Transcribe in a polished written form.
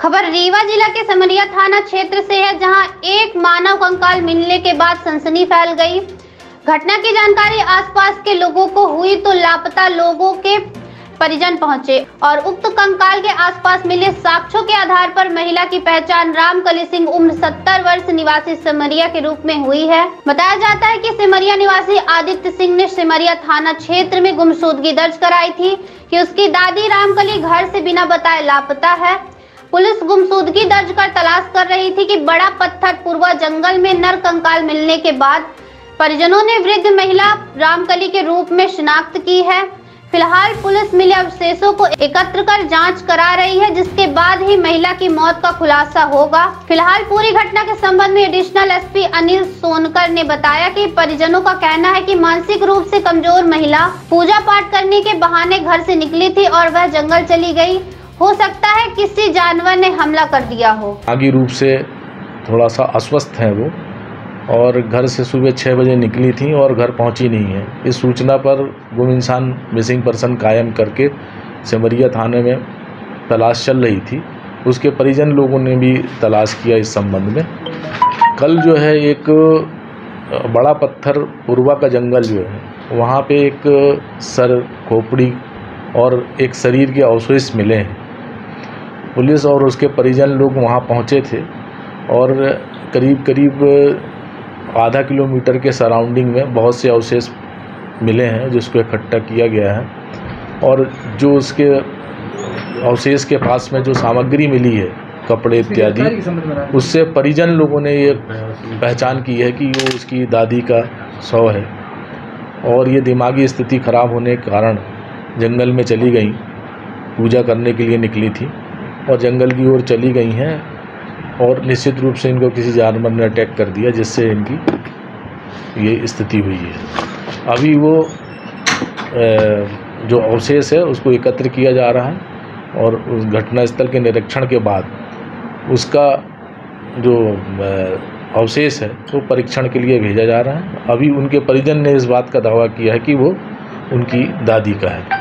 खबर रीवा जिला के सेमरिया थाना क्षेत्र से है, जहां एक मानव कंकाल मिलने के बाद सनसनी फैल गई। घटना की जानकारी आसपास के लोगों को हुई तो लापता लोगों के परिजन पहुंचे और उक्त कंकाल के आसपास मिले साक्ष्यों के आधार पर महिला की पहचान रामकली सिंह उम्र 70 वर्ष निवासी सेमरिया के रूप में हुई है। बताया जाता है कि सेमरिया निवासी आदित्य सिंह ने सेमरिया थाना क्षेत्र में गुमशुदगी दर्ज कराई थी कि उसकी दादी रामकली घर से बिना बताए लापता है। पुलिस गुमशुदगी दर्ज कर तलाश कर रही थी कि बड़ा पत्थर पूर्वा जंगल में नर कंकाल मिलने के बाद परिजनों ने वृद्ध महिला रामकली के रूप में शिनाख्त की है। फिलहाल पुलिस मिले अवशेषों को एकत्र कर जांच करा रही है, जिसके बाद ही महिला की मौत का खुलासा होगा। फिलहाल पूरी घटना के संबंध में एडिशनल एसपी अनिल सोनकर ने बताया कि परिजनों का कहना है कि मानसिक रूप से कमजोर महिला पूजा पाठ करने के बहाने घर से निकली थी और वह जंगल चली गई। हो सकता है किसी जानवर ने हमला कर दिया हो। आगे रूप से थोड़ा सा अस्वस्थ है वो और घर से सुबह 6 बजे निकली थी और घर पहुंची नहीं है। इस सूचना पर गुम इंसान मिसिंग पर्सन कायम करके सेमरिया थाने में तलाश चल रही थी। उसके परिजन लोगों ने भी तलाश किया। इस संबंध में कल जो है एक बड़ा पत्थर पूर्वा का जंगल जो है वहाँ पे एक सर, खोपड़ी और एक शरीर के अवशेष मिले हैं। पुलिस और उसके परिजन लोग वहाँ पहुँचे थे और करीब करीब आधा किलोमीटर के सराउंडिंग में बहुत से अवशेष मिले हैं, जिसको इकट्ठा किया गया है और जो उसके अवशेष के पास में जो सामग्री मिली है, कपड़े इत्यादि, उससे परिजन लोगों ने ये पहचान की है कि ये उसकी दादी का शव है और ये दिमागी स्थिति खराब होने के कारण जंगल में चली गई, पूजा करने के लिए निकली थी और जंगल की ओर चली गई हैं और निश्चित रूप से इनको किसी जानवर ने अटैक कर दिया, जिससे इनकी ये स्थिति हुई है। अभी वो जो अवशेष है उसको एकत्र किया जा रहा है और उस घटनास्थल के निरीक्षण के बाद उसका जो अवशेष है वो परीक्षण के लिए भेजा जा रहा है। अभी उनके परिजन ने इस बात का दावा किया है कि वो उनकी दादी का है।